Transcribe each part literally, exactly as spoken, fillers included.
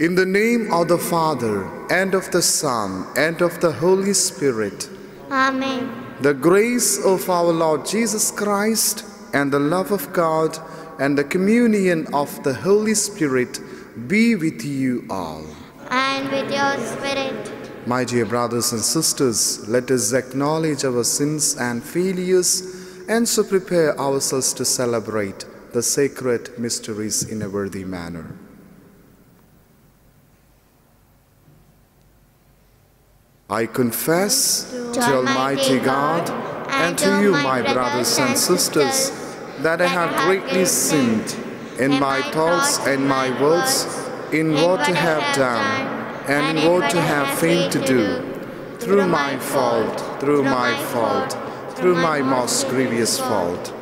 In the name of the Father, and of the Son, and of the Holy Spirit. Amen. The grace of our Lord Jesus Christ, and the love of God, and the communion of the Holy Spirit be with you all. And with your spirit. My dear brothers and sisters, let us acknowledge our sins and failures, and so prepare ourselves to celebrate the sacred mysteries in a worthy manner. I confess to Almighty God and to you, my brothers and sisters, that I have greatly sinned in my thoughts and my words, in what I have done and in what I have failed to do, through my fault, through my fault, through my most grievous fault.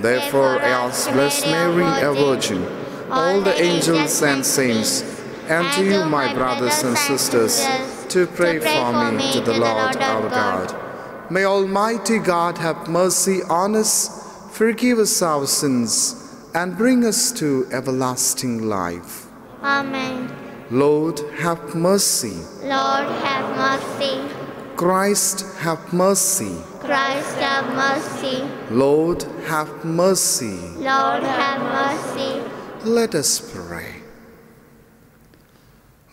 Therefore I ask Blessed Mary, a Virgin, all the angels and saints, and to you, my brothers and sisters, to pray, to pray for, for me, me to the Lord, Lord our God. God. May Almighty God have mercy on us, forgive us our sins, and bring us to everlasting life. Amen. Lord, have mercy. Lord, have mercy. Christ, have mercy. Christ, have mercy. Lord, have mercy. Lord, have mercy. Let us pray.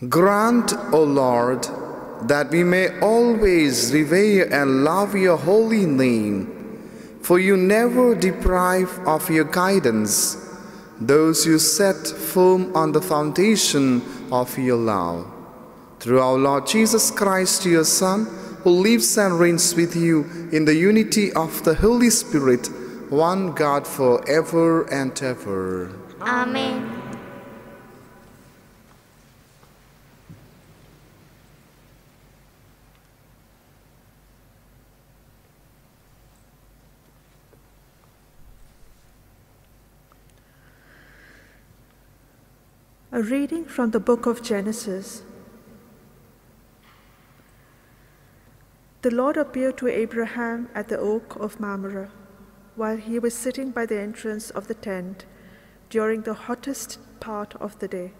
Grant, O Lord, that we may always revere and love your holy name, for you never deprive of your guidance those you set firm on the foundation of your love. Through our Lord Jesus Christ, your Son, who lives and reigns with you in the unity of the Holy Spirit, one God for ever and ever. Amen. A reading from the book of Genesis. The Lord appeared to Abraham at the oak of Mamre, while he was sitting by the entrance of the tent during the hottest part of the day.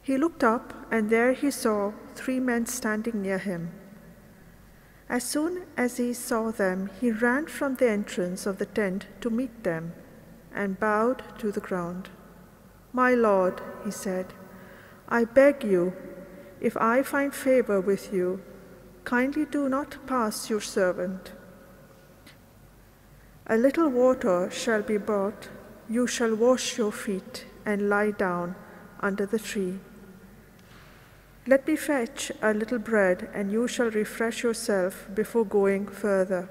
He looked up, and there he saw three men standing near him. As soon as he saw them, he ran from the entrance of the tent to meet them and bowed to the ground. "My Lord," he said, "I beg you, if I find favor with you, kindly do not pass your servant. A little water shall be brought, you shall wash your feet and lie down under the tree. Let me fetch a little bread, and you shall refresh yourself before going further.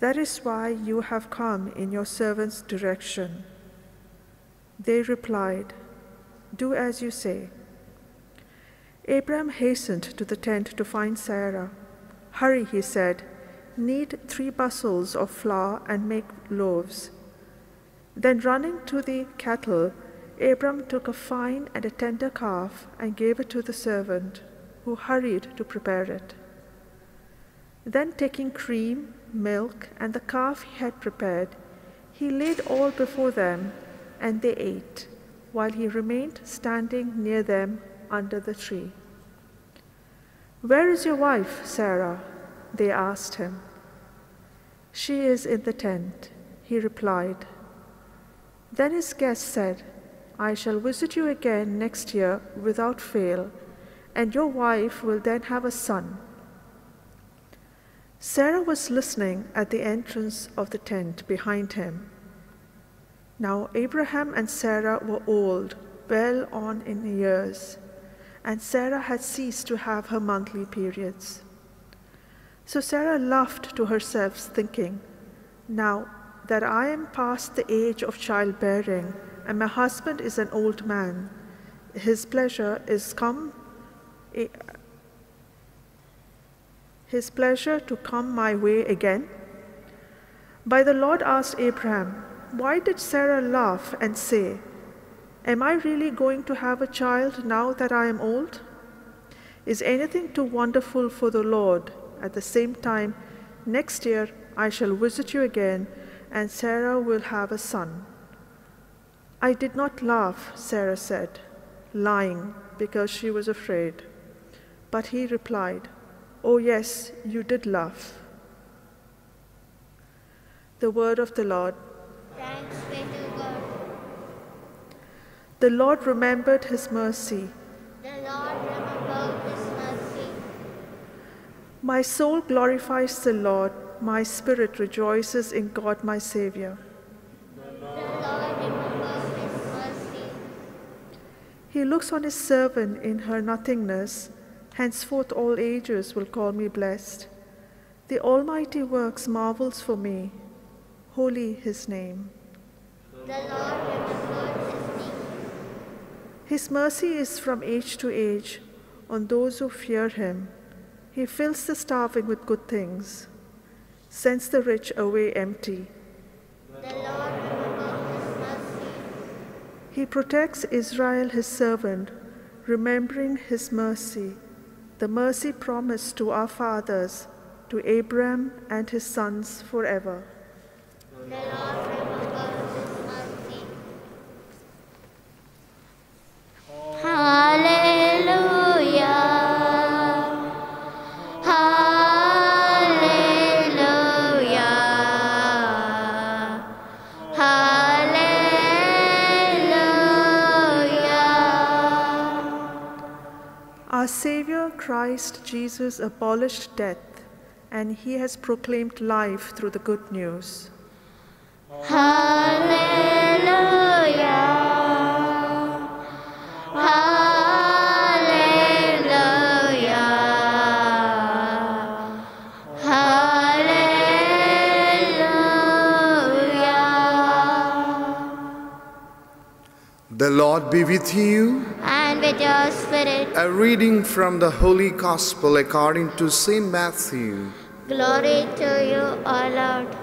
That is why you have come in your servant's direction." They replied, "Do as you say." Abraham hastened to the tent to find Sarah. "Hurry," he said, "knead three bushels of flour and make loaves." Then running to the cattle, Abraham took a fine and a tender calf and gave it to the servant, who hurried to prepare it. Then taking cream, milk, and the calf he had prepared, he laid all before them, and they ate, while he remained standing near them under the tree. "Where is your wife, Sarah?" they asked him. "She is in the tent," he replied. Then his guest said, "I shall visit you again next year without fail, and your wife will then have a son." Sarah was listening at the entrance of the tent behind him. Now Abraham and Sarah were old, well on in years, and Sarah had ceased to have her monthly periods. So Sarah laughed to herself, thinking, "Now that I am past the age of childbearing, and my husband is an old man, his pleasure is come, his pleasure to come my way again." But the Lord asked Abraham, "Why did Sarah laugh and say, 'Am I really going to have a child now that I am old?' Is anything too wonderful for the Lord? At the same time, next year I shall visit you again, and Sarah will have a son." "I did not laugh," Sarah said. lying because she was afraid. But he replied, "Oh yes, you did laugh." The word of the Lord. Thanks be to God. The Lord remembered his mercy. The Lord remembered his mercy. My soul glorifies the Lord. My spirit rejoices in God my Savior. The Lord remembers his mercy. He looks on his servant in her nothingness. Henceforth all ages will call me blessed. The Almighty works marvels for me. Holy his name. The Lord remembers his name. His mercy is from age to age on those who fear him. He fills the starving with good things, sends the rich away empty. The Lord remembers his mercy. He protects Israel his servant, remembering his mercy, the mercy promised to our fathers, to Abraham and his sons forever. The Lord remembers his mercy. Hallelujah. Hallelujah. Hallelujah. Our Savior Christ Jesus abolished death, and he has proclaimed life through the good news. Hallelujah, hallelujah, hallelujah. The Lord be with you. And with your spirit. A reading from the Holy Gospel according to Saint Matthew. Glory to you, O Lord.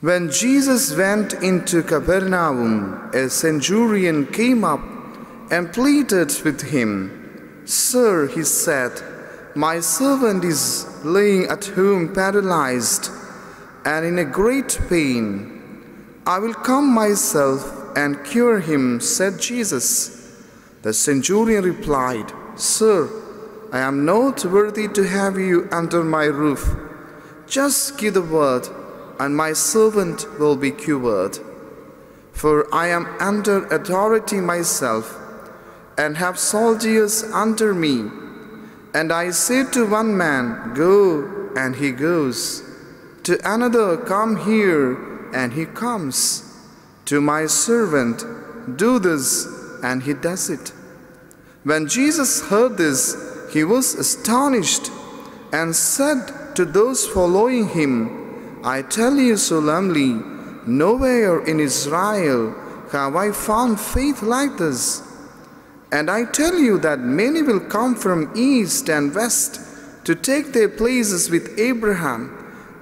When Jesus went into Capernaum, a centurion came up and pleaded with him. "Sir," he said, "my servant is lying at home paralyzed and in a great pain. I will come myself and cure him," said Jesus. The centurion replied, "Sir, I am not worthy to have you under my roof. Just give the word, and my servant will be cured. For I am under authority myself, and have soldiers under me. And I say to one man, 'Go,' and he goes. To another, 'Come here,' and he comes. To my servant, 'Do this,' and he does it." When Jesus heard this, he was astonished, and said to those following him, "I tell you solemnly, nowhere in Israel have I found faith like this. And I tell you that many will come from east and west to take their places with Abraham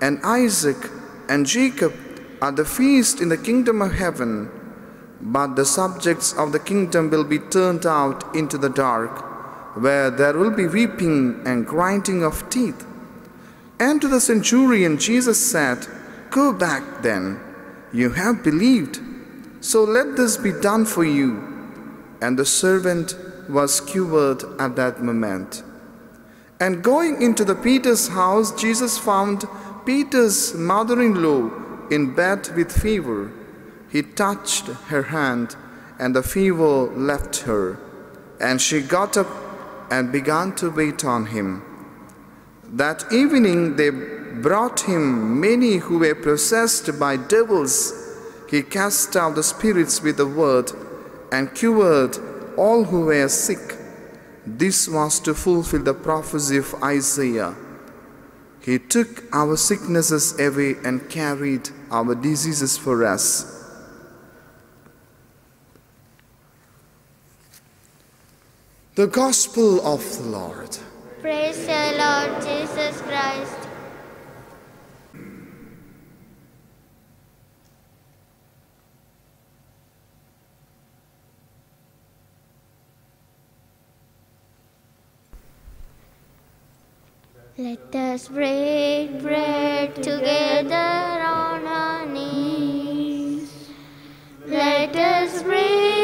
and Isaac and Jacob at the feast in the kingdom of heaven. But the subjects of the kingdom will be turned out into the dark, where there will be weeping and grinding of teeth." And to the centurion Jesus said, "Go back then, you have believed, so let this be done for you." And the servant was cured at that moment. And going into the Peter's house, Jesus found Peter's mother-in-law in bed with fever. He touched her hand, and the fever left her, and she got up and began to wait on him. That evening they brought him many who were possessed by devils. He cast out the spirits with a word and cured all who were sick. This was to fulfill the prophecy of Isaiah. "He took our sicknesses away and carried our diseases for us." The Gospel of the Lord. Praise the Lord Jesus Christ. Let us break bread together on our knees. Let us break.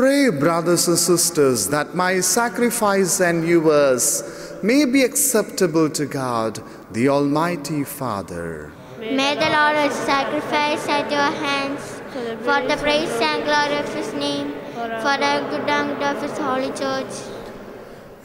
Pray, brothers and sisters, that my sacrifice and yours may be acceptable to God, the Almighty Father. May the Lord's sacrifice at your hands for the praise and glory of His name, for the good conduct of His holy church.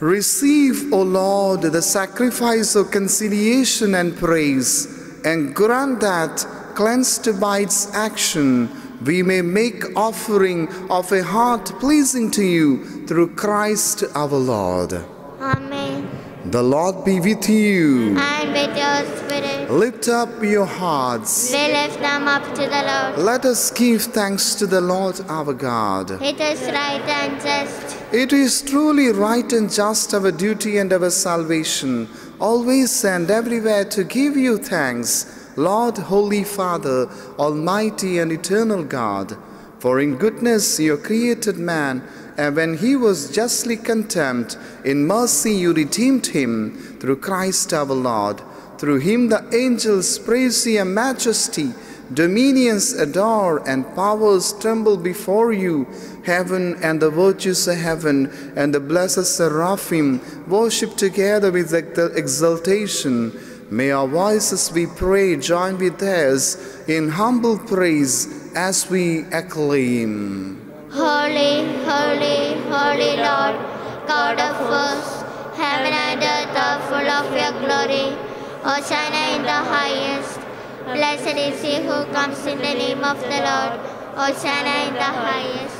Receive, O Lord, the sacrifice of conciliation and praise, and grant that, cleansed by its action, we may make offering of a heart pleasing to you through Christ our Lord. Amen. The Lord be with you. And with your spirit. Lift up your hearts. We lift them up to the Lord. Let us give thanks to the Lord our God. It is right and just. It is truly right and just, our duty and our salvation, always and everywhere to give you thanks, Lord, Holy Father, Almighty and Eternal God, for in goodness you created man, and when he was justly condemned, in mercy you redeemed him through Christ our Lord. Through him the angels praise your majesty, dominions adore and powers tremble before you. Heaven and the virtues of heaven and the blessed seraphim worship together with exultation. May our voices, we pray, join with theirs in humble praise as we acclaim. Holy, holy, holy Lord, God of hosts, heaven and earth are full of your glory. Hosanna in the highest. Blessed is he who comes in the name of the Lord. Hosanna in the highest.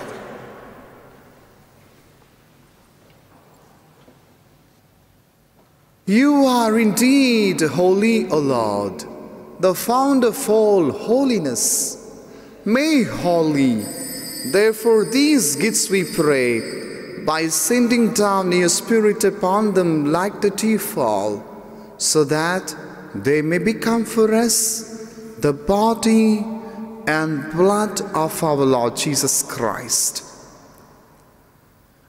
You are indeed holy, O Lord, the founder of all holiness. Make holy, therefore, these gifts we pray, by sending down your Spirit upon them like the dewfall, so that they may become for us the body and blood of our Lord Jesus Christ.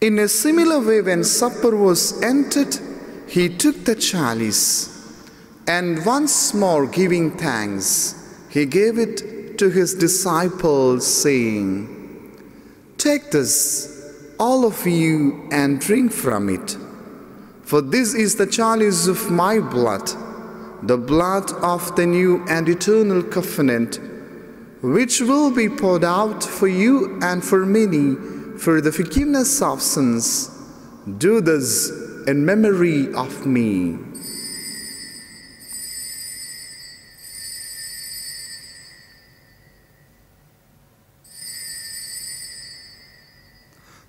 In a similar way, when supper was ended, he took the chalice, and once more giving thanks, he gave it to his disciples, saying, "Take this, all of you, and drink from it, for this is the chalice of my blood, the blood of the new and eternal covenant, which will be poured out for you and for many, for the forgiveness of sins. Do this in memory of me."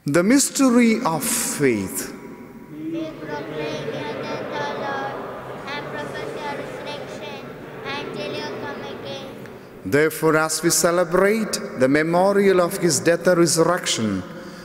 The mystery of faith. We proclaim your death, O Lord, and profess your resurrection until you come again. Therefore, as we celebrate the memorial of his death and resurrection,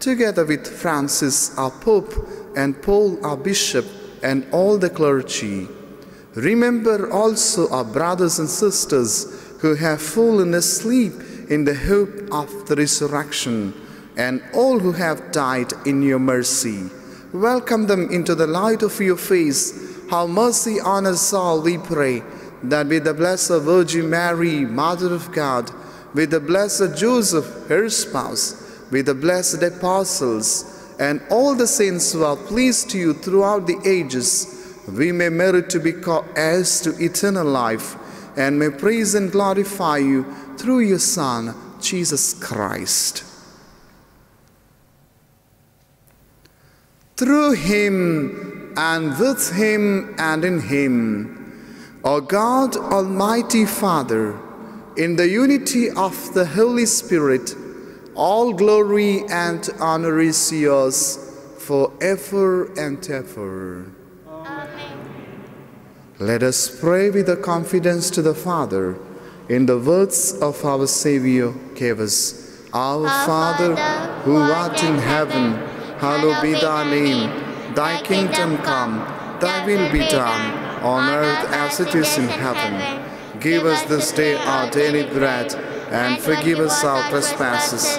together with Francis our Pope and Paul our Bishop and all the clergy. Remember also our brothers and sisters who have fallen asleep in the hope of the resurrection, and all who have died in your mercy. Welcome them into the light of your face. Have mercy on us all, we pray, that with the Blessed Virgin Mary, Mother of God, with the Blessed Joseph, her spouse, with the blessed apostles, and all the saints who are pleased to you throughout the ages, we may merit to be co-heirs to eternal life, and may praise and glorify you through your Son, Jesus Christ. Through him, and with him, and in him, O God, Almighty Father, in the unity of the Holy Spirit, all glory and honor is yours forever and ever. Amen. Let us pray with the confidence to the Father in the words of our Savior gave us. Our, our Father, who art in heaven, hallowed be thy name. Thy kingdom come, thy will be done, on earth as it is in heaven. Give us this day our daily bread, and forgive us our trespasses,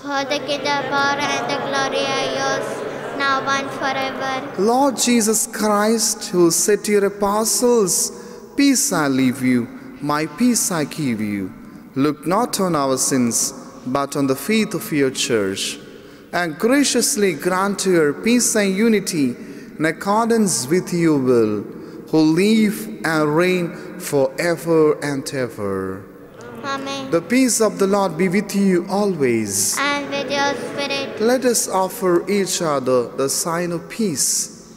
For the kingdom, power, and the glory are yours, now and forever. Lord Jesus Christ, who said to your apostles, "Peace I leave you, my peace I give you," look not on our sins, but on the faith of your church, and graciously grant to her peace and unity in accordance with your will, who live and reign forever and ever. Amen. The peace of the Lord be with you always. And with your spirit. Let us offer each other the sign of peace.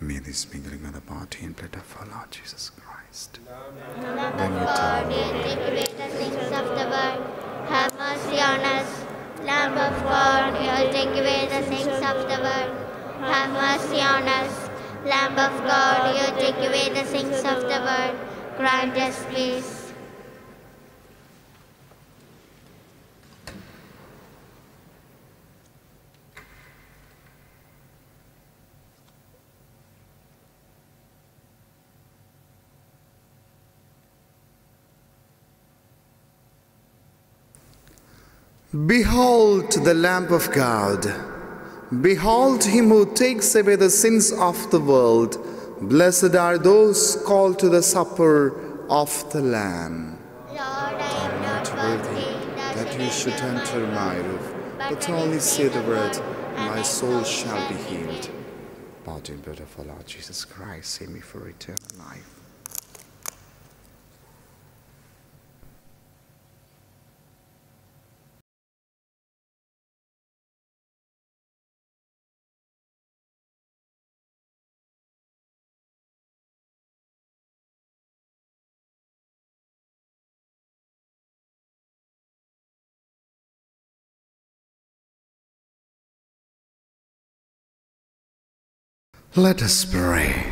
May this be the body and blood of our Lord Jesus Christ. Lord God, you take away the sins of the world, have mercy on us. Lamb of God, you take away the sins of the world, have mercy on us. Lamb of God, you take away the sins of the world, grant us peace. Behold the Lamb of God. Behold him who takes away the sins of the world. Blessed are those called to the supper of the Lamb. Lord, I am not worthy that you should enter my roof, but only say the word, and my soul shall be healed. Body and blood of our Lord Jesus Christ, save me for eternal life. Let us pray.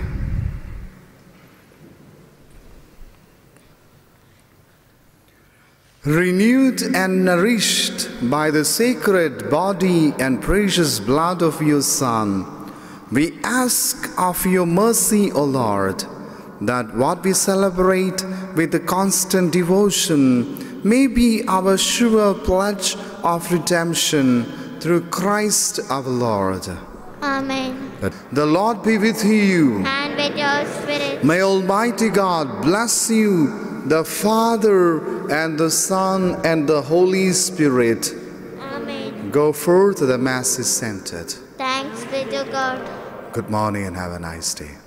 Renewed and nourished by the sacred body and precious blood of your Son, we ask of your mercy, O Lord, that what we celebrate with the constant devotion may be our sure pledge of redemption through Christ our Lord. Amen. The Lord be with you. And with your spirit. May Almighty God bless you, the Father, and the Son, and the Holy Spirit. Amen. Go forth, the Mass is ended. Thanks be to God. Good morning and have a nice day.